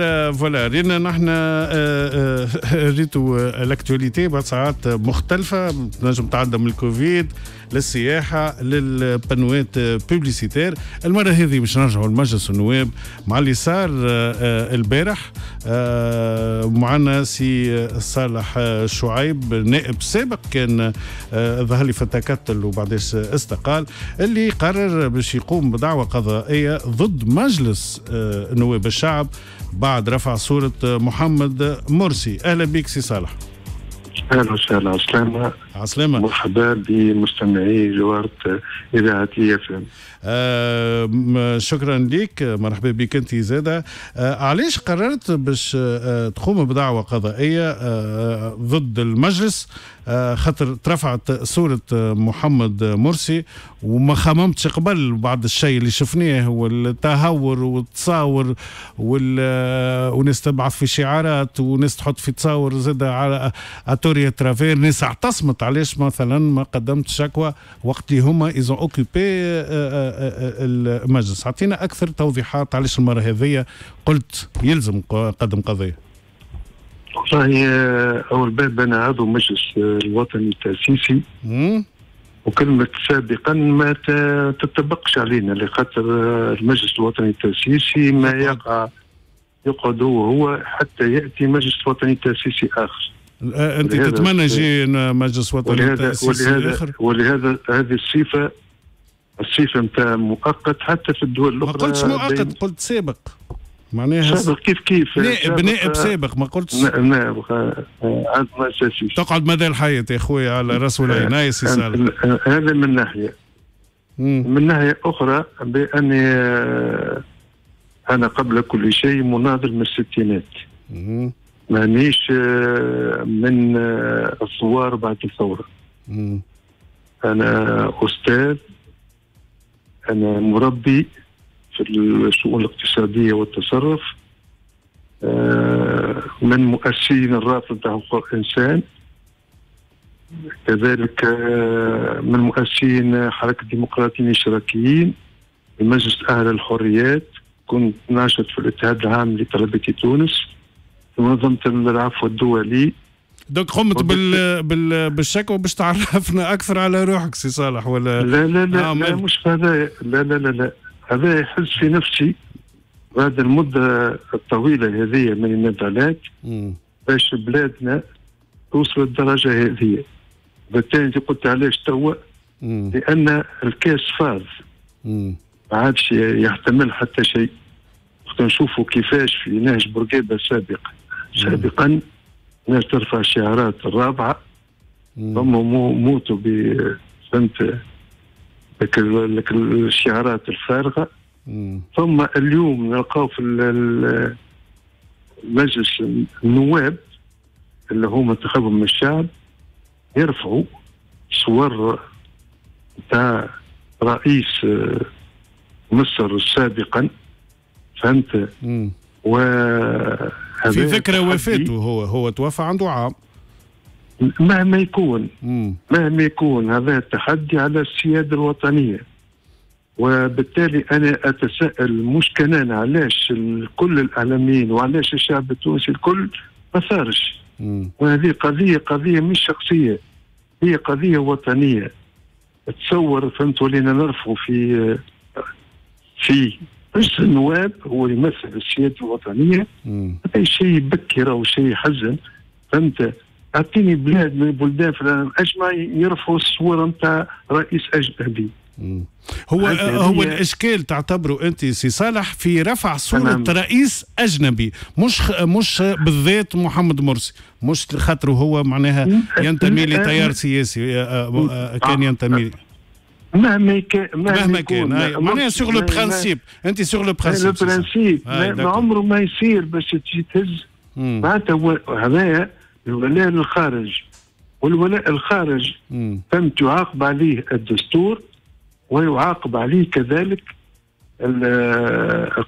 فوالا رينا نحن ريتو الاكتواليتي بعد ساعات مختلفه تنجم تعدى من الكوفيد للسياحه للبانوات بوبليسيتير. المره هذه باش نرجعوا لمجلس النواب مع اللي صار البارح. معنا سي صالح شعيب نائب سابق كان ظهر لي فتره كتل وبعدين استقال، اللي قرر باش يقوم بدعوى قضائيه ضد مجلس نواب الشعب بعد رفع صورة محمد مرسي. أهلا بك سي صالح. أهلا وسهلا. عسلامة عسلامة. مرحبا بمستمعي جوارة إذاعة يافين. شكرا لك. مرحبا بك أنت زادة. علاش قررت باش تقوم بدعوى قضائية ضد المجلس خاطر ترفعت صورة محمد مرسي وما خممتش قبل بعض الشيء اللي شفناه والتهور والتصاور وناس تبعث في شعارات وناس تحط في تصاور زادة على اتوريا ترافير، ناس اعتصمت. علاش مثلا ما قدمت شكوى وقت اللي هما ايزون اوكيبي المجلس؟ اعطينا اكثر توضيحات علاش المره هذه قلت يلزم قدم قضيه. والله اول باب انا عضو مجلس الوطني التاسيسي وكلمه سابقا ما تطبقش علينا لخاطر المجلس الوطني التاسيسي ما يقعد هو حتى ياتي مجلس وطني تاسيسي اخر. انت تتمنى يجي مجلس وطني تاسيسي اخر؟ ولهذا هذه الصفه نتاع مؤقت حتى في الدول الاخرى. ما قلتش مؤقت، قلت سابق. معناها سابق كيف نائب سابق. ما قلتش نائب عضو اساسي تقعد مدى الحياه يا خويا على راس والعين. يا سي سالم هذا من ناحيه. من ناحيه اخرى باني انا قبل كل شيء مناضل من الستينات، مانيش من الثوار بعد الثوره. انا استاذ، انا مربي في الشؤون الاقتصاديه والتصرف، من مؤسسين الرابطه نتاع حقوق الانسان، كذلك من مؤسسين حركه الديمقراطيين الاشتراكيين، مجلس اهل الحريات، كنت ناشط في الاتحاد العام لطلبه تونس، منظمة العفو الدولي. دوك قمت بالشكوى باش تعرفنا أكثر على روحك سي صالح ولا؟ لا لا لا، لا مش هذايا، لا لا لا لا، هذايا يحس في نفسي بعد المدة الطويلة هذه من النضالات باش بلادنا توصل للدرجة هذه. بالتالي أنت قلت علاش توا؟ لأن الكاس فاض، ما عادش يحتمل حتى شيء. نشوفوا كيفاش في نهج بورقيبة سابقا الناس ترفع الشعارات الرابعه، هم موتوا فهمت لك الشعارات الفارغه. ثم اليوم نلقاو في مجلس النواب اللي هم انتخابهم من الشعب يرفعوا صور تاع رئيس مصر سابقا، فهمت؟ في ذكرى وفاته هو توفى عنده عام. مهما يكون هذا التحدي على السيادة الوطنية. وبالتالي أنا أتساءل مش كان أنا علاش كل الإعلاميين وعلاش الشعب التونسي الكل ما ثارش. وهذه قضية مش شخصية، هي قضية وطنية. تصور فهمت، ولينا نرفعوا في مجلس النواب هو يمثل السياده الوطنيه. هذا شيء بكر او شيء حزن، فهمت؟ اعطيني بلاد من البلدان في العالم اجمع يرفعوا الصوره نتاع رئيس اجنبي. هو الاشكال تعتبره انت سي صالح في رفع صوره رئيس اجنبي، مش بالذات محمد مرسي، مش خاطره هو معناها ينتمي لتيار سياسي كان ينتمي. مهما كان معناها سوغ لو برانسيب، انت سوغ لو برانسيب ما عمره ما يصير باش تجي تهز. معناتها هذايا الولاء للخارج، والولاء للخارج فهمت يعاقب عليه الدستور ويعاقب عليه كذلك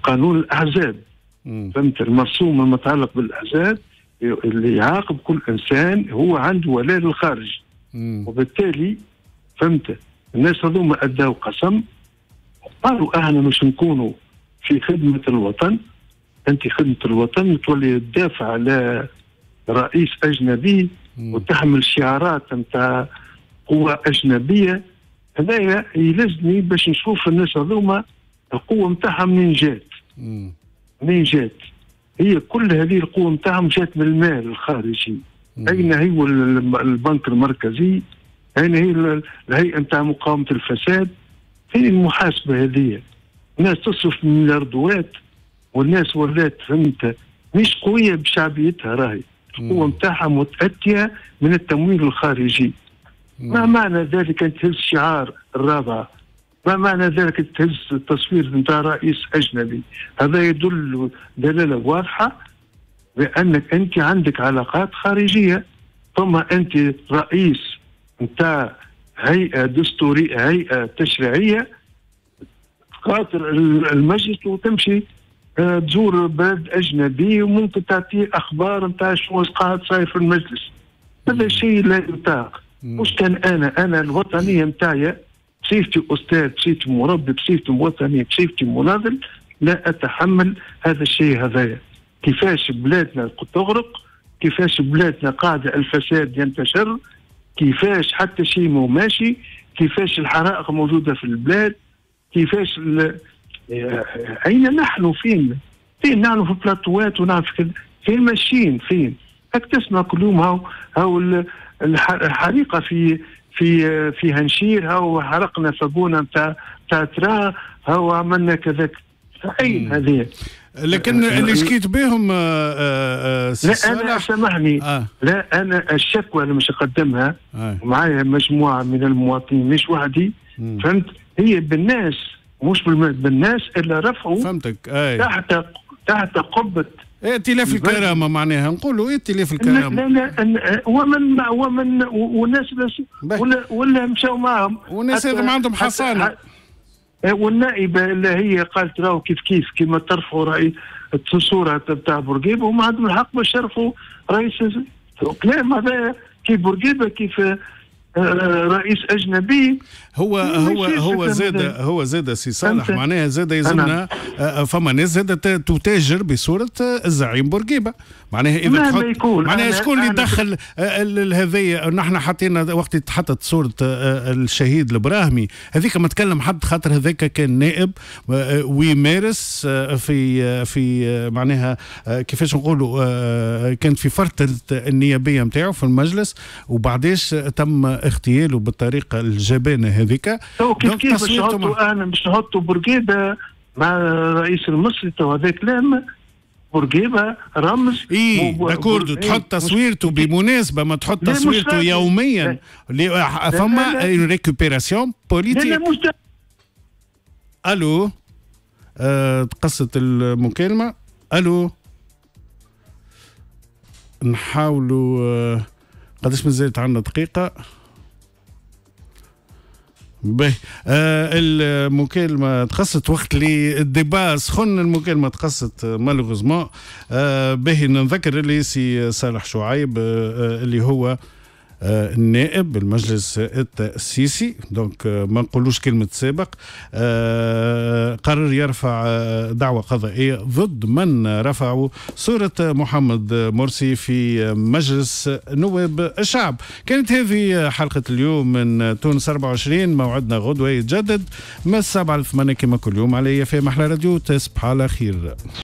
قانون الاحزاب، فهمت؟ المرسوم المتعلق بالاحزاب اللي يعاقب كل انسان هو عنده ولاء للخارج. وبالتالي فهمت الناس هذوما أداوا قسم، قالوا احنا مش نكونوا في خدمة الوطن، انت خدمه الوطن تولي تدافع على رئيس اجنبي وتحمل شعارات نتاع قوه اجنبيه. هذايا يلزمني باش نشوف الناس هذوما القوه نتاعها منين جات. هي كل هذه القوه نتاعهم جات من المال الخارجي. اين هو البنك المركزي؟ اين هي الهيئه نتاع مقاومه الفساد؟ فين المحاسبه هذه؟ الناس تصرف ملياردوات والناس ولات فهمت مش قويه بشعبيتها، راهي القوه نتاعها متاتيه من التمويل الخارجي. ما معنى ذلك ان تهز شعار الرابعه؟ ما معنى ذلك ان تهز التصوير نتاع رئيس اجنبي؟ هذا يدل دلاله واضحه بانك انت عندك علاقات خارجيه. ثم انت رئيس نتاع هيئه دستوريه، هيئه تشريعيه، خاطر المجلس وتمشي تزور بلد اجنبي وممكن تعطيه اخبار نتاع شنو قاعد صاير في المجلس. هذا شيء لا يطاق. واش كان انا الوطنيه نتاعيا بصفتي استاذ، بصفتي مربي، بصفتي وطني، بصفتي مناضل، لا اتحمل هذا الشيء هذايا. كيفاش بلادنا تغرق، كيفاش بلادنا قاعده الفساد ينتشر، كيفاش حتى شيء مو ماشي، كيفاش الحرائق موجوده في البلاد، كيفاش اين نحن؟ فين نحن؟ في البلاطوات ونعرف كذا، فين ماشيين؟ فين؟ هاك تسمع كل يوم هاو الحريقه في هنشير، هاو حرقنا فابونه نتاع ترا، هاو عملنا كذاك. اين هذه؟ لكن اللي شكيت بهم لا انا الشكوى اللي مش اقدمها معايا مجموعه من المواطنين، مش وحدي، فهمت؟ هي بالناس، مش بالناس اللي رفعوا، فهمتك، تحت قبه ائتلاف الكرامه. معناها نقولوا ائتلاف الكرامه لا ومن والناس ولا مشاو معهم، والناس هذوما عندهم حصانه. والنائبه اللي هي قالت راهو كيف كيف كيما ترفعوا رئيس الصوره تاع بورقيبه، وما عندهم الحق باش يرفعوا رئيس. كلام هذا كيف بورقيبه كيف رئيس اجنبي. هو زاد سي صالح، معناها زاد يلزمنا فما ناس زاد تتاجر بصوره الزعيم بورقيبه. معناها اذا معناها شكون اللي دخل هذايا؟ نحن حطينا وقت تحطت صوره الشهيد البراهمي، هذيك ما تكلم حد، خاطر هذاك كان نائب ويمارس في معناها كيفاش نقولوا كانت في فتره النيابيه نتاعو في المجلس، وبعداش تم اغتياله بالطريقه الجبانه هذيك. تو كيف باش نحطوا انا باش نحطوا بورقيبه مع الرئيس المصري؟ تو هذا كلام. بورقيبه رمز داكوردو، تحط تصويرته بمناسبه، ما تحط تصويرته يوميا. فما ريكوبيراسيون بوليتيك. الو، تقصت المكالمه. الو، نحاولوا قداش مازالت عندنا دقيقه. باهي، المكالمة تخصت وقت اللي الديبا سخن، المكالمة تخصت مالوغوزمون. باهي، نذكر اللي سي صالح شعيب اللي هو النائب المجلس التأسيسي، دونك ما نقولوش كلمة سابق، قرر يرفع دعوة قضائية ضد من رفعوا صورة محمد مرسي في مجلس نواب الشعب. كانت هذه حلقة اليوم من تونس 24، موعدنا غدوة يتجدد من 7 ل 8 كما كل يوم على فيها محلى راديو. تصبح على خير.